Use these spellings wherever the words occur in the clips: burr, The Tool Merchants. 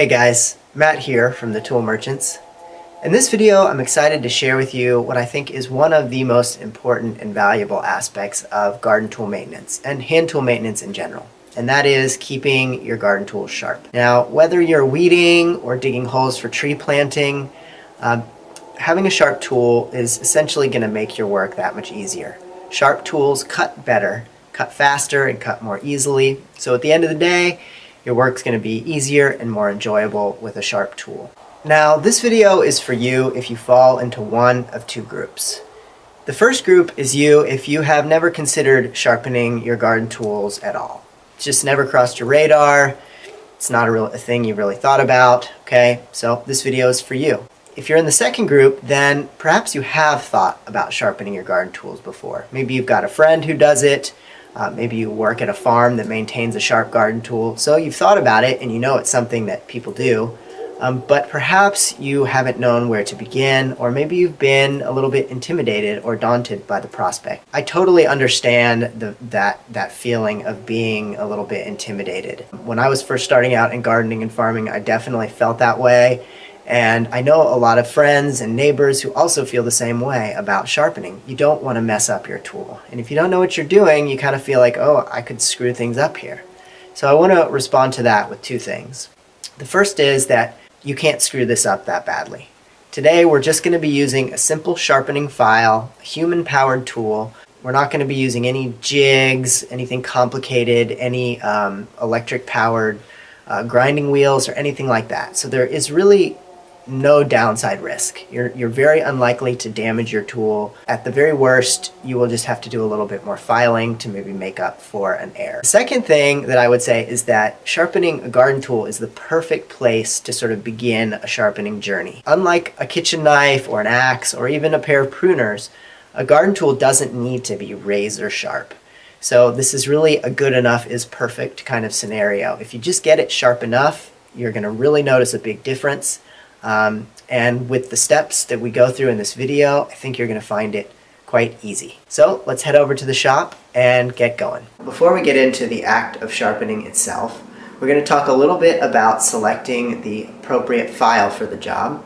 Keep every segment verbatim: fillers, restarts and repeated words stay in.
Hey guys, Matt here from The Tool Merchants. In this video, I'm excited to share with you what I think is one of the most important and valuable aspects of garden tool maintenance and hand tool maintenance in general, and that is keeping your garden tools sharp. Now, whether you're weeding or digging holes for tree planting, uh, having a sharp tool is essentially going to make your work that much easier. Sharp tools cut better, cut faster, and cut more easily, so at the end of the day, your work's going to be easier and more enjoyable with a sharp tool. Now, this video is for you if you fall into one of two groups. The first group is you if you have never considered sharpening your garden tools at all. It's just never crossed your radar. It's not a real a thing you really thought about, okay? So this video is for you. If you're in the second group, then perhaps you have thought about sharpening your garden tools before. Maybe you've got a friend who does it. Uh, maybe you work at a farm that maintains a sharp garden tool, so you've thought about it and you know it's something that people do, um, but perhaps you haven't known where to begin, or maybe you've been a little bit intimidated or daunted by the prospect. I totally understand the, that, that feeling of being a little bit intimidated. When I was first starting out in gardening and farming, I definitely felt that way, and I know a lot of friends and neighbors who also feel the same way about sharpening. You don't want to mess up your tool. And if you don't know what you're doing, you kind of feel like, oh, I could screw things up here. So I want to respond to that with two things. The first is that you can't screw this up that badly. Today, we're just going to be using a simple sharpening file, a human-powered tool. We're not going to be using any jigs, anything complicated, any um, electric-powered uh, grinding wheels or anything like that. So there is really no downside risk. You're, you're very unlikely to damage your tool. At the very worst, you will just have to do a little bit more filing to maybe make up for an error. The second thing that I would say is that sharpening a garden tool is the perfect place to sort of begin a sharpening journey. Unlike a kitchen knife or an axe or even a pair of pruners, a garden tool doesn't need to be razor sharp. So this is really a good enough is perfect kind of scenario. If you just get it sharp enough, you're going to really notice a big difference. Um, and with the steps that we go through in this video, I think you're going to find it quite easy. So let's head over to the shop and get going. Before we get into the act of sharpening itself, we're going to talk a little bit about selecting the appropriate file for the job,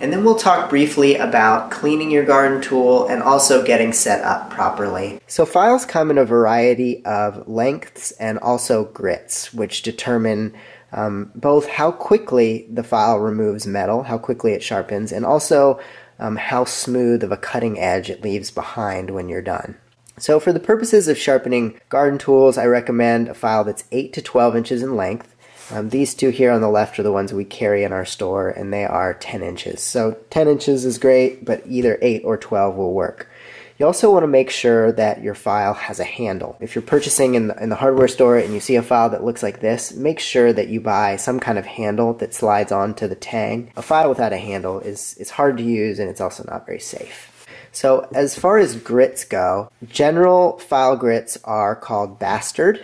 and then we'll talk briefly about cleaning your garden tool and also getting set up properly. So files come in a variety of lengths and also grits, which determine Um, both how quickly the file removes metal, how quickly it sharpens, and also um, how smooth of a cutting edge it leaves behind when you're done. So for the purposes of sharpening garden tools, I recommend a file that's eight to twelve inches in length. Um, these two here on the left are the ones we carry in our store, and they are ten inches. So ten inches is great, but either eight or twelve will work. You also want to make sure that your file has a handle. If you're purchasing in the, in the hardware store and you see a file that looks like this, make sure that you buy some kind of handle that slides onto the tang. A file without a handle is, is hard to use, and it's also not very safe. So as far as grits go, general file grits are called bastard,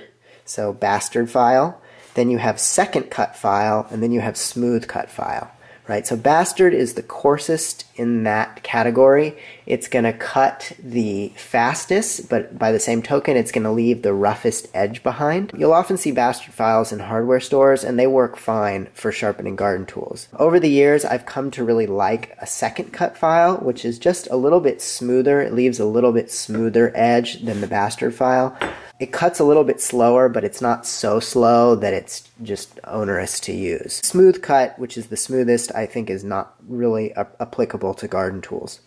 so bastard file. Then you have second cut file, and then you have smooth cut file. Right, so bastard is the coarsest in that category. It's going to cut the fastest, but by the same token, it's going to leave the roughest edge behind. You'll often see bastard files in hardware stores, and they work fine for sharpening garden tools. Over the years, I've come to really like a second cut file, which is just a little bit smoother. It leaves a little bit smoother edge than the bastard file. It cuts a little bit slower, but it's not so slow that it's just onerous to use. Smooth cut, which is the smoothest, I think is not really applicable to garden tools.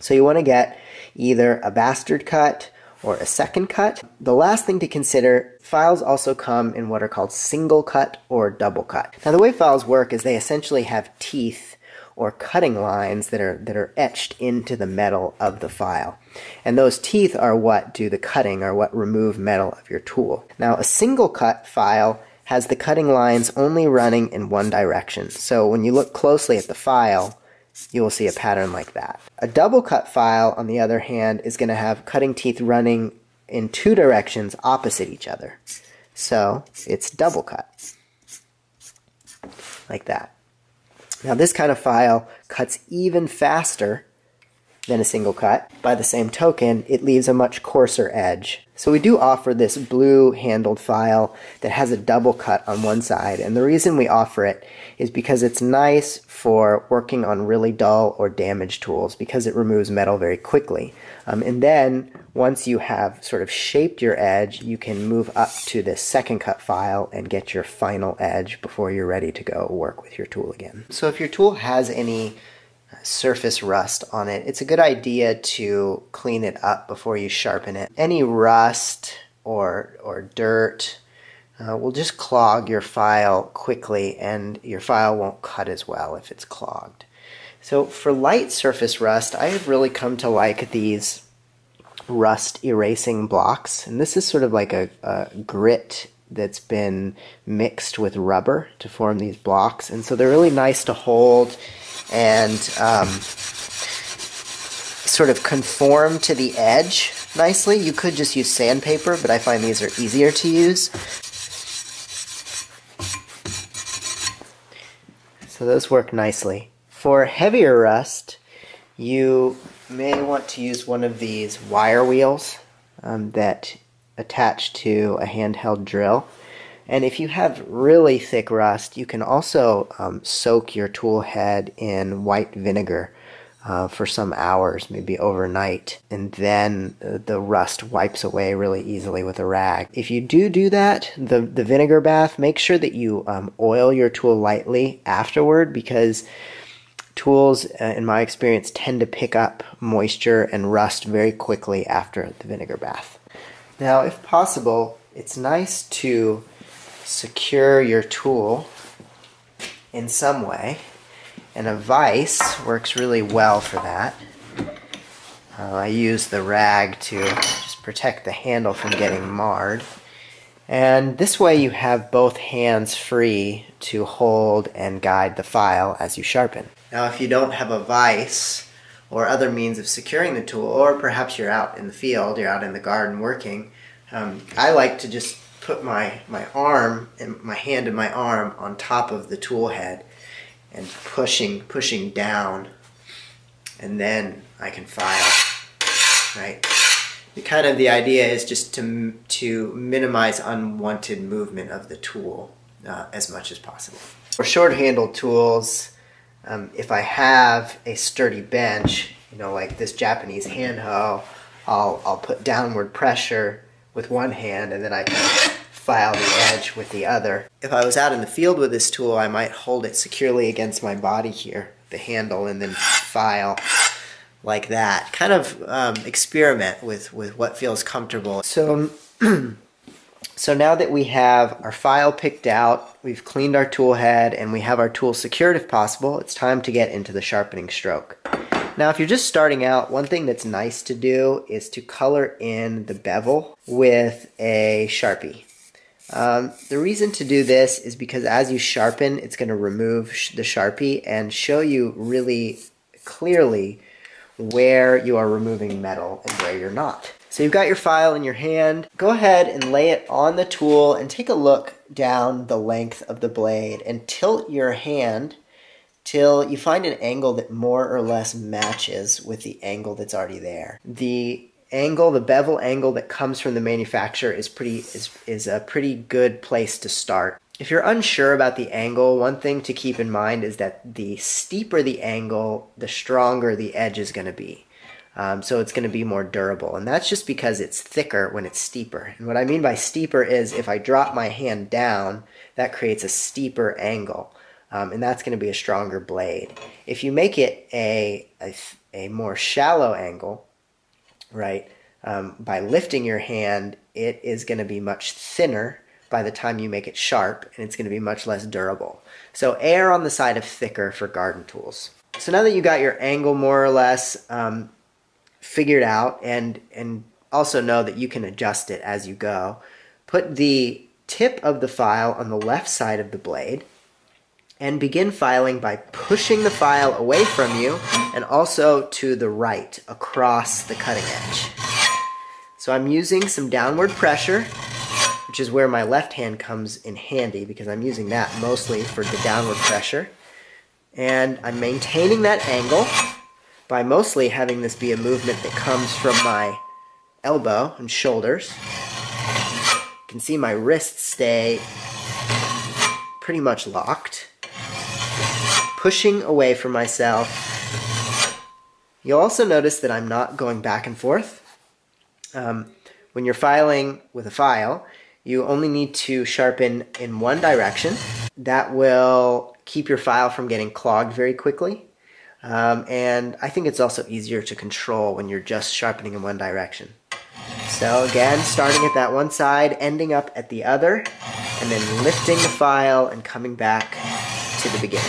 So you want to get either a bastard cut or a second cut. The last thing to consider, files also come in what are called single cut or double cut. Now the way files work is they essentially have teeth or cutting lines that are that are etched into the metal of the file. And those teeth are what do the cutting, or what remove metal of your tool. Now a single cut file has the cutting lines only running in one direction. So when you look closely at the file, you will see a pattern like that. A double cut file, on the other hand, is going to have cutting teeth running in two directions opposite each other. So it's double cut, like that. Now this kind of file cuts even faster than a single cut. By the same token, it leaves a much coarser edge. So we do offer this blue handled file that has a double cut on one side, and the reason we offer it is because it's nice for working on really dull or damaged tools because it removes metal very quickly. Um, and then once you have sort of shaped your edge, you can move up to this second cut file and get your final edge before you're ready to go work with your tool again. So if your tool has any surface rust on it, it's a good idea to clean it up before you sharpen it. Any rust or or dirt uh, will just clog your file quickly, and your file won't cut as well if it's clogged. So for light surface rust, I have really come to like these rust erasing blocks, and this is sort of like a, a grit that's been mixed with rubber to form these blocks, and so they're really nice to hold and um, sort of conform to the edge nicely. You could just use sandpaper, but I find these are easier to use. So those work nicely. For heavier rust, you may want to use one of these wire wheels um, that attach to a handheld drill. And if you have really thick rust, you can also um, soak your tool head in white vinegar uh, for some hours, maybe overnight, and then uh, the rust wipes away really easily with a rag. If you do do that, the, the vinegar bath, make sure that you um, oil your tool lightly afterward, because tools, uh, in my experience, tend to pick up moisture and rust very quickly after the vinegar bath. Now, if possible, it's nice to secure your tool in some way, and a vise works really well for that. Uh, I use the rag to just protect the handle from getting marred, and this way you have both hands free to hold and guide the file as you sharpen. Now, if you don't have a vise or other means of securing the tool, or perhaps you're out in the field, you're out in the garden working, um, I like to just put my, my arm and my hand and my arm on top of the tool head and pushing pushing down, and then I can file, right? The kind of the idea is just to, to minimize unwanted movement of the tool uh, as much as possible. For short-handled tools, um, if I have a sturdy bench, you know, like this Japanese hand hoe, I'll, I'll put downward pressure with one hand, and then I can file the edge with the other. If I was out in the field with this tool, I might hold it securely against my body here, the handle, and then file like that. Kind of um, experiment with, with what feels comfortable. So, so now that we have our file picked out, we've cleaned our tool head, and we have our tool secured if possible, it's time to get into the sharpening stroke. Now, if you're just starting out, one thing that's nice to do is to color in the bevel with a Sharpie. Um, the reason to do this is because as you sharpen, it's going to remove sh the Sharpie and show you really clearly where you are removing metal and where you're not. So you've got your file in your hand. Go ahead and lay it on the tool and take a look down the length of the blade and tilt your hand till you find an angle that more or less matches with the angle that's already there. The angle, the bevel angle that comes from the manufacturer is pretty is, is a pretty good place to start. If you're unsure about the angle, one thing to keep in mind is that the steeper the angle, the stronger the edge is going to be. Um, so it's going to be more durable, and that's just because it's thicker when it's steeper. And what I mean by steeper is if I drop my hand down, that creates a steeper angle. Um, and that's going to be a stronger blade. If you make it a, a, a more shallow angle, right, um, by lifting your hand, it is going to be much thinner by the time you make it sharp, and it's going to be much less durable. So err on the side of thicker for garden tools. So now that you got your angle more or less um, figured out, and, and also know that you can adjust it as you go, put the tip of the file on the left side of the blade, and begin filing by pushing the file away from you and also to the right across the cutting edge. So I'm using some downward pressure, which is where my left hand comes in handy because I'm using that mostly for the downward pressure. And I'm maintaining that angle by mostly having this be a movement that comes from my elbow and shoulders. You can see my wrists stay pretty much locked, pushing away from myself. You'll also notice that I'm not going back and forth. Um, when you're filing with a file, you only need to sharpen in one direction. That will keep your file from getting clogged very quickly. Um, and I think it's also easier to control when you're just sharpening in one direction. So again, starting at that one side, ending up at the other, and then lifting the file and coming back to the beginning.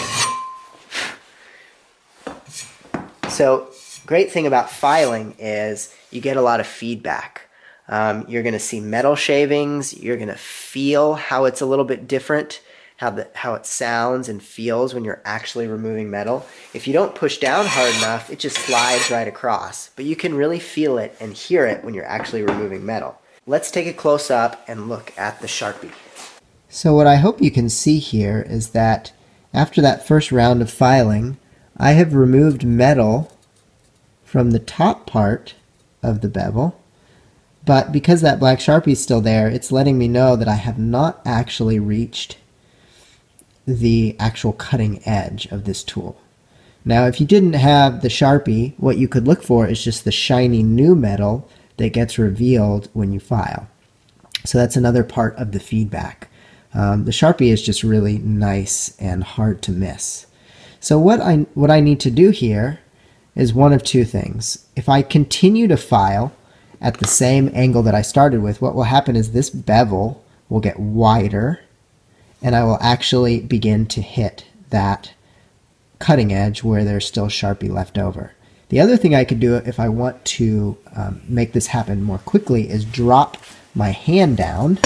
So, great thing about filing is you get a lot of feedback. Um, you're going to see metal shavings, you're going to feel how it's a little bit different, how the, how it sounds and feels when you're actually removing metal. If you don't push down hard enough, it just slides right across, but you can really feel it and hear it when you're actually removing metal. Let's take a close up and look at the Sharpie. So what I hope you can see here is that after that first round of filing, I have removed metal from the top part of the bevel. But because that black Sharpie is still there, it's letting me know that I have not actually reached the actual cutting edge of this tool. Now, if you didn't have the Sharpie, what you could look for is just the shiny new metal that gets revealed when you file. So that's another part of the feedback. Um, the Sharpie is just really nice and hard to miss. So what I, what I need to do here is one of two things. If I continue to file at the same angle that I started with, what will happen is this bevel will get wider and I will actually begin to hit that cutting edge where there's still Sharpie left over. The other thing I could do if I want to um, make this happen more quickly is drop my hand down.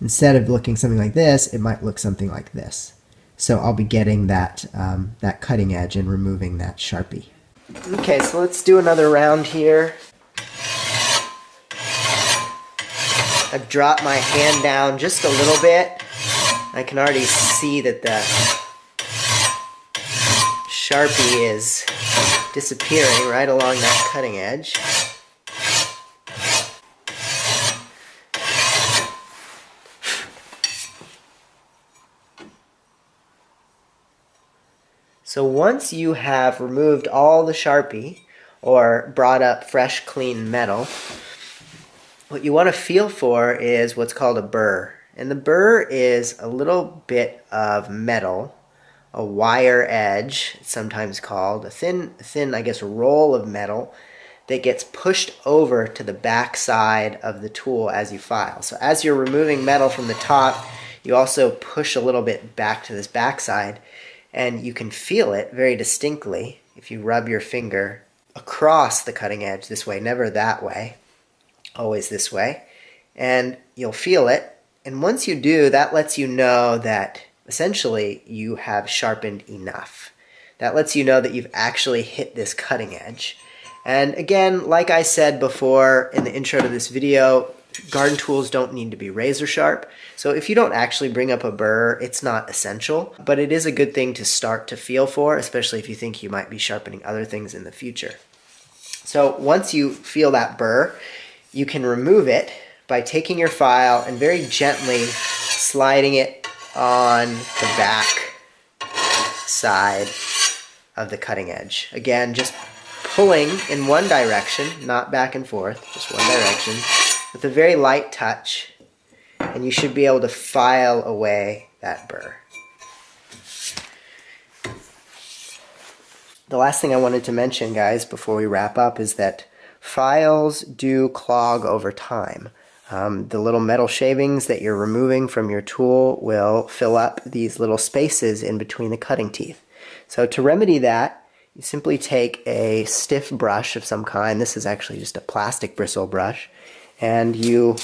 Instead of looking something like this, it might look something like this. So I'll be getting that, um, that cutting edge and removing that Sharpie. Okay, so let's do another round here. I've dropped my hand down just a little bit. I can already see that the Sharpie is disappearing right along that cutting edge. So once you have removed all the Sharpie or brought up fresh, clean metal, what you want to feel for is what's called a burr. And the burr is a little bit of metal, a wire edge, it's sometimes called, a thin, thin, I guess, roll of metal that gets pushed over to the back side of the tool as you file. So as you're removing metal from the top, you also push a little bit back to this back side, and you can feel it very distinctly if you rub your finger across the cutting edge this way, never that way. Always this way, and you'll feel it. And once you do, that lets you know that essentially you have sharpened enough. That lets you know that you've actually hit this cutting edge. And again, like I said before in the intro to this video, garden tools don't need to be razor sharp. So if you don't actually bring up a burr, it's not essential, but it is a good thing to start to feel for, especially if you think you might be sharpening other things in the future. So once you feel that burr, you can remove it by taking your file and very gently sliding it on the back side of the cutting edge. Again, just pulling in one direction, not back and forth, just one direction, with a very light touch, and you should be able to file away that burr. The last thing I wanted to mention, guys, before we wrap up is that files do clog over time. Um, the little metal shavings that you're removing from your tool will fill up these little spaces in between the cutting teeth. So to remedy that, you simply take a stiff brush of some kind. This is actually just a plastic bristle brush, and you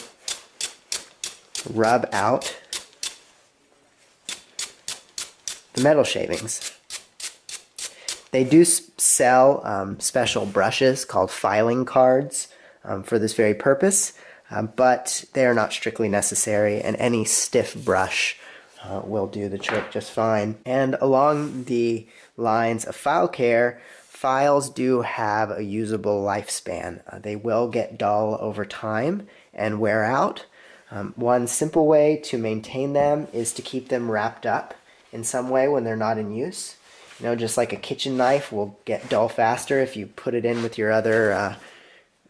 rub out the metal shavings. They do sell um, special brushes called filing cards um, for this very purpose, uh, but they are not strictly necessary, and any stiff brush uh, will do the trick just fine. And along the lines of file care, files do have a usable lifespan. Uh, they will get dull over time and wear out. Um, one simple way to maintain them is to keep them wrapped up in some way when they're not in use. You know, just like a kitchen knife will get dull faster if you put it in with your other uh,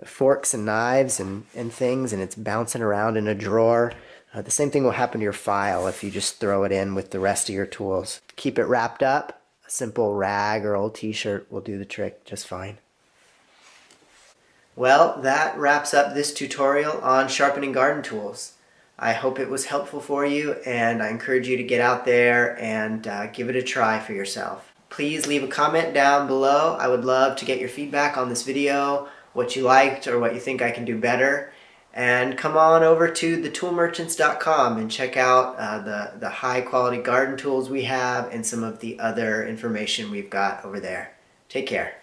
forks and knives and, and things, and it's bouncing around in a drawer. Uh, the same thing will happen to your file if you just throw it in with the rest of your tools. Keep it wrapped up. A simple rag or old t-shirt will do the trick just fine. Well, that wraps up this tutorial on sharpening garden tools. I hope it was helpful for you, and I encourage you to get out there and uh, give it a try for yourself. Please leave a comment down below. I would love to get your feedback on this video, what you liked or what you think I can do better. And come on over to the tool merchants dot com and check out uh, the, the high quality garden tools we have and some of the other information we've got over there. Take care.